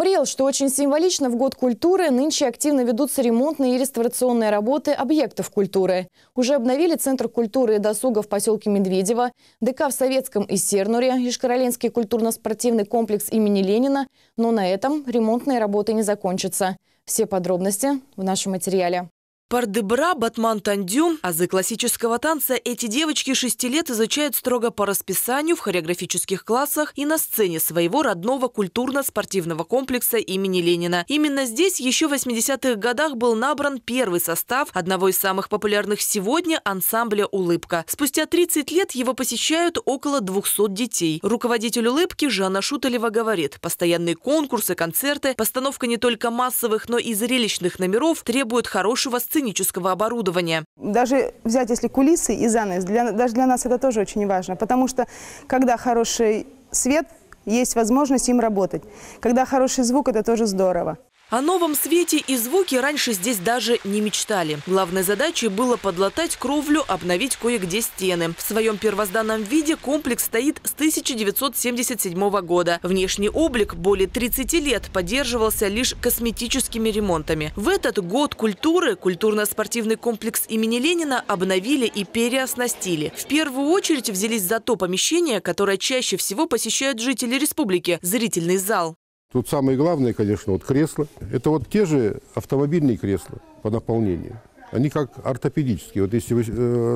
Марий Эл, что очень символично, в Год культуры нынче активно ведутся ремонтные и реставрационные работы объектов культуры. Уже обновили Центр культуры и досуга в поселке Медведево, ДК в Советском и Сернуре, Йошкар-Олинский культурно-спортивный комплекс имени Ленина. Но на этом ремонтные работы не закончатся. Все подробности в нашем материале. Пардебра, батман, тандю. Азы классического танца эти девочки 6 лет изучают строго по расписанию в хореографических классах и на сцене своего родного культурно-спортивного комплекса имени Ленина. Именно здесь еще в 80-х годах был набран первый состав одного из самых популярных сегодня ансамбля «Улыбка». Спустя 30 лет его посещают около 200 детей. Руководитель «Улыбки» Жанна Шуталева говорит, постоянные конкурсы, концерты, постановка не только массовых, но и зрелищных номеров требуют хорошего сценария, технического оборудования. Даже взять, если кулисы и занавес, даже для нас это тоже очень важно, потому что когда хороший свет, есть возможность им работать. Когда хороший звук, это тоже здорово. О новом свете и звуке раньше здесь даже не мечтали. Главной задачей было подлатать кровлю, обновить кое-где стены. В своем первозданном виде комплекс стоит с 1977 года. Внешний облик более 30 лет поддерживался лишь косметическими ремонтами. В этот Год культуры культурно-спортивный комплекс имени Ленина обновили и переоснастили. В первую очередь взялись за то помещение, которое чаще всего посещают жители республики – зрительный зал. Тут самое главное, конечно, вот кресла. Это вот те же автомобильные кресла по наполнению. Они как ортопедические. Вот если вы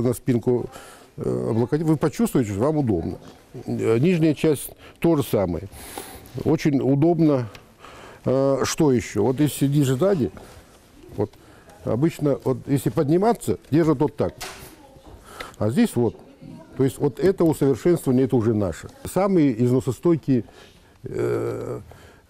на спинку облокотите, вы почувствуете, что вам удобно. Нижняя часть то же самое. Очень удобно. Что еще? Вот если сидишь сзади, вот, обычно, вот, если подниматься, держат вот так. А здесь вот. То есть вот это усовершенствование, это уже наше. Самые износостойкие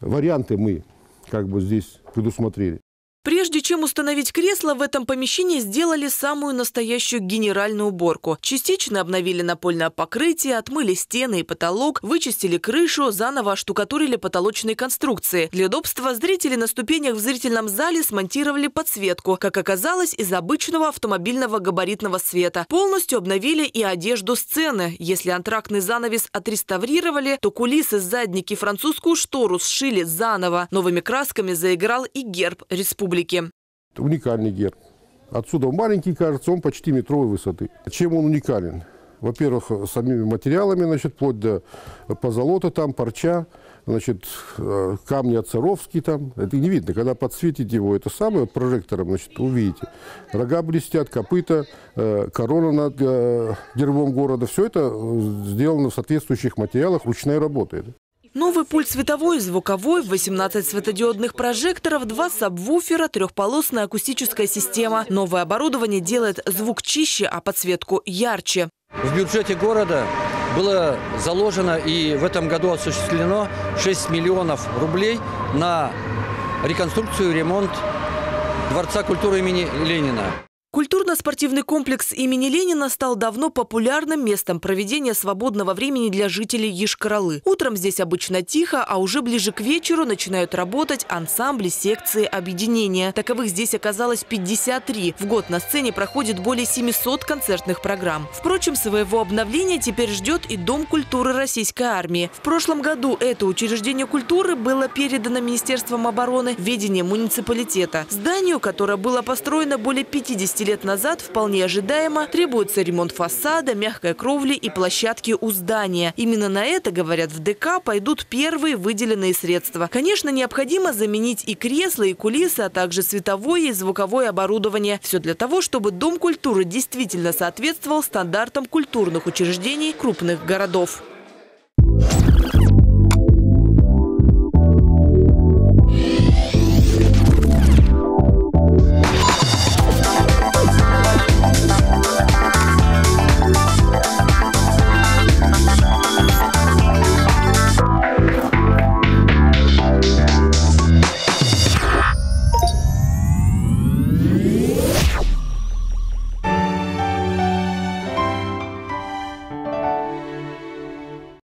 варианты мы как бы здесь предусмотрели. Прежде чем установить кресло, в этом помещении сделали самую настоящую генеральную уборку. Частично обновили напольное покрытие, отмыли стены и потолок, вычистили крышу, заново оштукатурили потолочные конструкции. Для удобства зрители на ступенях в зрительном зале смонтировали подсветку, как оказалось, из обычного автомобильного габаритного света. Полностью обновили и одежду сцены. Если антрактный занавес отреставрировали, то кулисы, задники и французскую штору сшили заново. Новыми красками заиграл и герб республики. Уникальный герб. Отсюда маленький, кажется, он почти метровой высоты. Чем он уникален? Во-первых, самими материалами, значит, вплоть до позолота, там, парча, значит, камни отцаровские там. Это не видно. Когда подсветите его, это самое, вот прожектором, значит, увидите. Рога блестят, копыта, корона над гербом города. Все это сделано в соответствующих материалах, ручная работа. Новый пульт световой и звуковой, 18 светодиодных прожекторов, 2 сабвуфера, трехполосная акустическая система. Новое оборудование делает звук чище, а подсветку ярче. В бюджете города было заложено и в этом году осуществлено 6 миллионов рублей на реконструкцию и ремонт Дворца культуры имени Ленина. Культурно-спортивный комплекс имени Ленина стал давно популярным местом проведения свободного времени для жителей Йошкар-Олы. Утром здесь обычно тихо, а уже ближе к вечеру начинают работать ансамбли, секции, объединения. Таковых здесь оказалось 53. В год на сцене проходит более 700 концертных программ. Впрочем, своего обновления теперь ждет и Дом культуры Российской армии. В прошлом году это учреждение культуры было передано Министерством обороны в ведение муниципалитета. Зданию, которое было построено более 50 лет назад, вполне ожидаемо требуется ремонт фасада, мягкой кровли и площадки у здания. Именно на это, говорят в ДК, пойдут первые выделенные средства. Конечно, необходимо заменить и кресла, и кулисы, а также световое и звуковое оборудование. Все для того, чтобы Дом культуры действительно соответствовал стандартам культурных учреждений крупных городов.